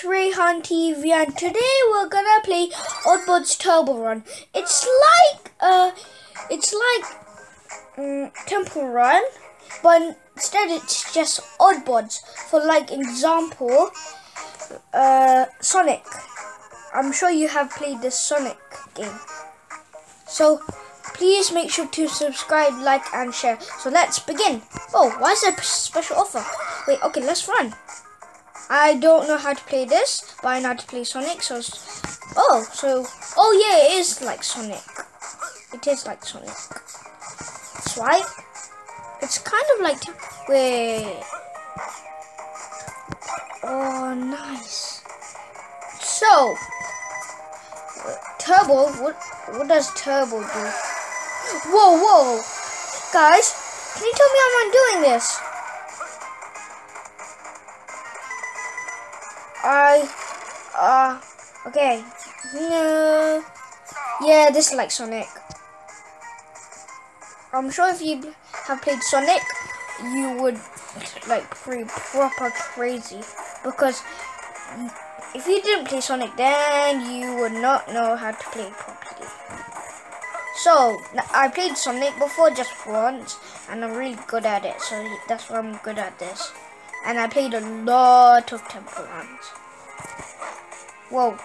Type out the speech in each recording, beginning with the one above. It's Rehan TV, and today we're gonna play Oddbods Turbo Run. It's like Temple Run, but instead it's just Oddbods. For like example, Sonic. I'm sure you have played the Sonic game. So please make sure to subscribe, like, and share. So let's begin. Oh, why is there a special offer? Wait, okay, let's run. I don't know how to play this, but I know how to play Sonic, so it is like Sonic. It is like Sonic. Swipe. It's kind of like, wait. Oh, nice. So, Turbo, what does Turbo do? Whoa, whoa. Guys, can you tell me how I'm doing this? Okay. No. Yeah, this is like Sonic. I'm sure if you have played Sonic, you would like be proper crazy, because if you didn't play Sonic, then you would not know how to play properly. So I played Sonic before just once, and I'm really good at it. So that's why I'm good at this. And I played a lot of Temple Runs. Whoa.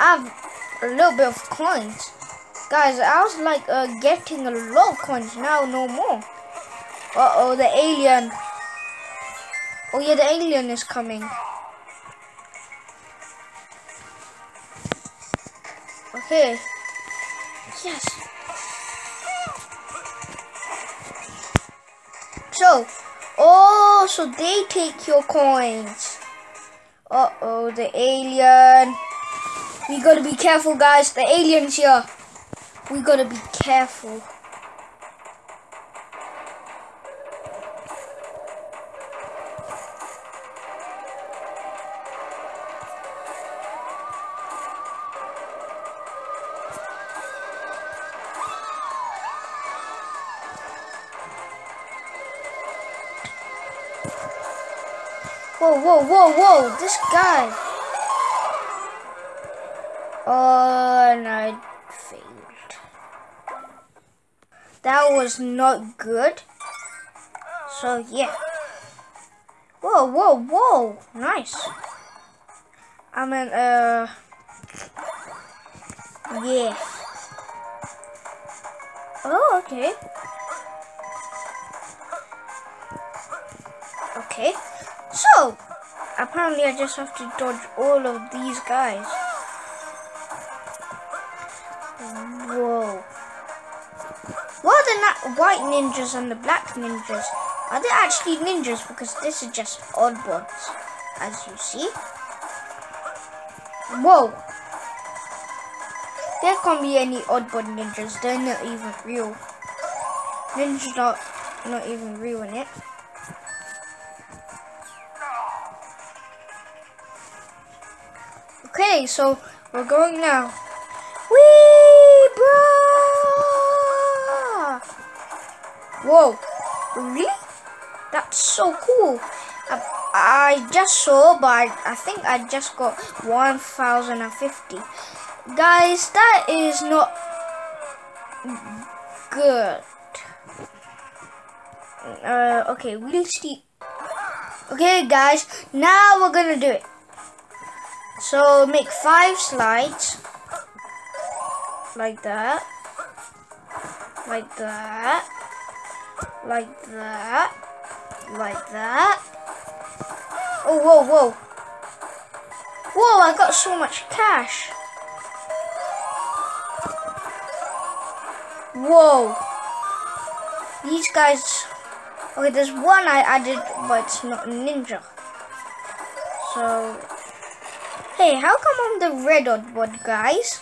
I have a little bit of coins. Guys, I was like getting a lot of coins, now no more. Uh-oh, the alien. Oh yeah, the alien is coming. Okay. Yes. So they take your coins. Uh-oh, the alien. We gotta be careful, guys. The alien's here. We gotta be careful. Whoa, whoa, whoa, whoa, this guy. Oh, and I failed. That was not good. So, yeah. Whoa, whoa, whoa, nice. I mean, yeah. Oh, okay. Okay. So, apparently I just have to dodge all of these guys. Whoa. What are the white ninjas and the black ninjas? Are they actually ninjas? Because this is just Oddbods, as you see. Whoa. There can't be any Oddbod ninjas. They're not even real. Ninjas are not even real in it. Okay, so we're going now. Wee, bro! Whoa, really? That's so cool. I just saw, but I think I just got 1,050. Guys, that is not good. Okay, we'll see. Okay, guys, now we're gonna do it. So make 5 slides, like that. Oh, whoa, whoa, whoa! I got so much cash. Whoa, these guys. Okay, there's one I added, but it's not a ninja. So. Hey, how come I'm the red Oddbod, guys?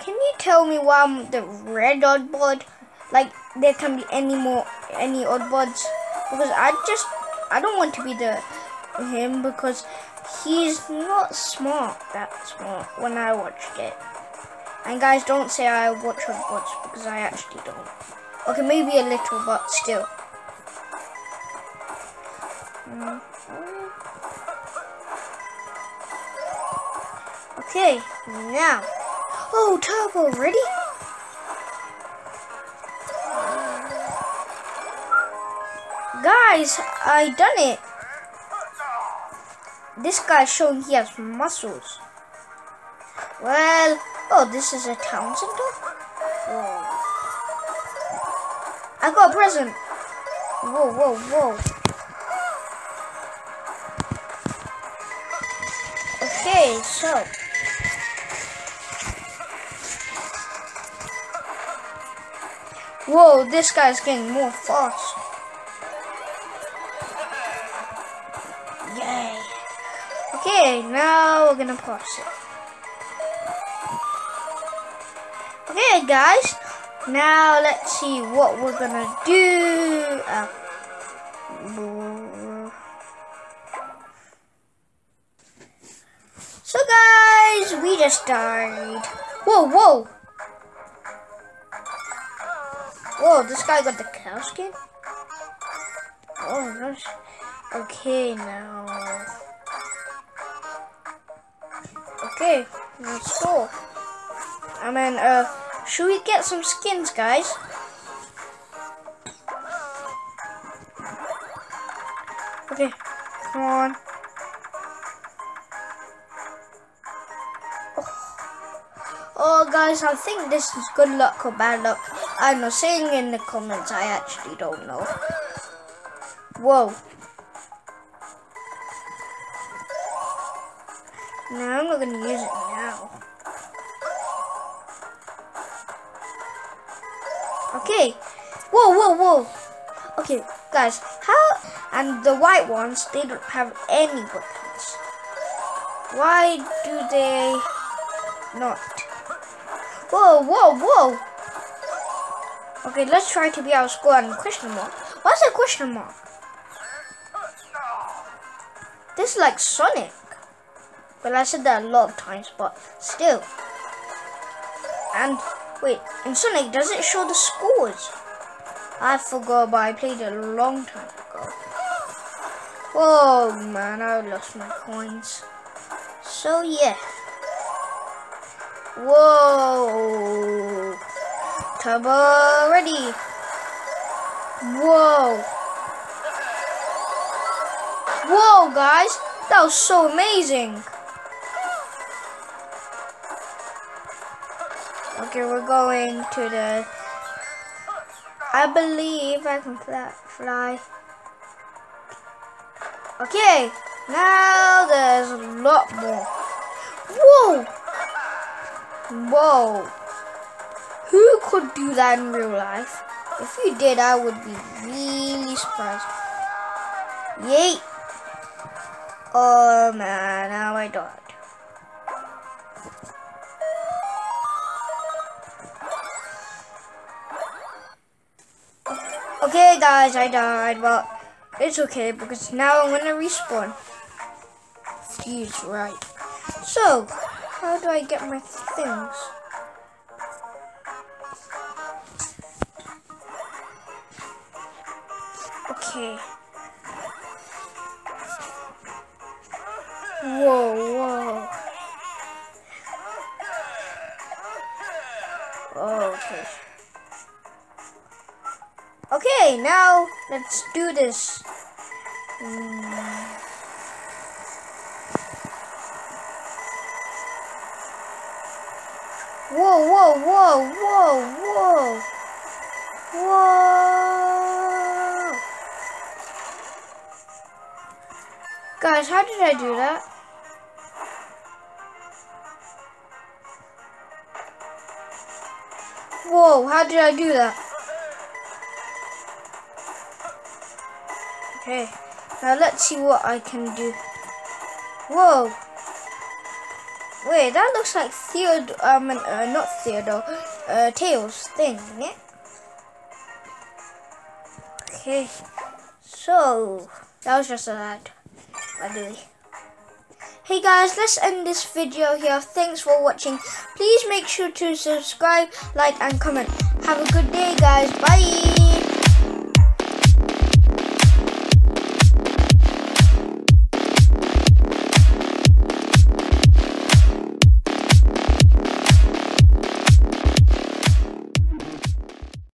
Can you tell me why I'm the red Oddbod? Like, there can be any Oddbods? Because I don't want to be him, because he's not smart, that smart, when I watched it. And guys, don't say I watch Oddbods, because I actually don't. Okay, maybe a little, but still. Okay, now. Oh, Turbo, ready? Guys, I done it. This guy's showing he has muscles. Well, oh, this is a town center? Whoa. I got a present. Whoa, whoa, whoa. Okay, so whoa, this guy's getting more fast. Yay. Okay, now we're gonna cross it. Okay guys, now let's see what we're gonna do. So guys, we just died. Whoa, whoa. Whoa, this guy got the cow skin? Oh, nice. Okay, now. Okay, let's go. I mean, should we get some skins, guys? Okay, come on. Oh guys, I think this is good luck or bad luck. I'm not saying in the comments, I actually don't know. Whoa. No, I'm not gonna use it now. Okay. Whoa, whoa, whoa. Okay, guys, how, and the white ones, they don't have any weapons. Why do they not? Whoa, whoa, whoa. Okay, let's try to be outscored and question mark. What's a question mark? This is like Sonic. Well, I said that a lot of times, but still. And wait, in Sonic, does it show the scores? I forgot, but I played it a long time ago. Whoa, man, I lost my coins. So yeah. Whoa, Turbo ready. Whoa, whoa, guys, that was so amazing. Okay, we're going to the. I believe I can fly. Okay, now there's a lot more. Whoa. Whoa, who could do that in real life? If you did, I would be really surprised. Yay. Oh man, now I died. Okay guys, I died, but it's okay because now I'm gonna respawn. He's right. So how do I get my things? Okay. Whoa, whoa. Okay. Okay, now let's do this. Whoa, whoa, whoa, whoa, whoa, whoa. Guys, how did I do that? Whoa, how did I do that? Okay, now let's see what I can do. Whoa. Wait, that looks like Theodore, not Theodore, Tails' thing, yeah? Okay, so, that was just an ad, by the way. Hey guys, let's end this video here. Thanks for watching. Please make sure to subscribe, like, and comment. Have a good day, guys. Bye!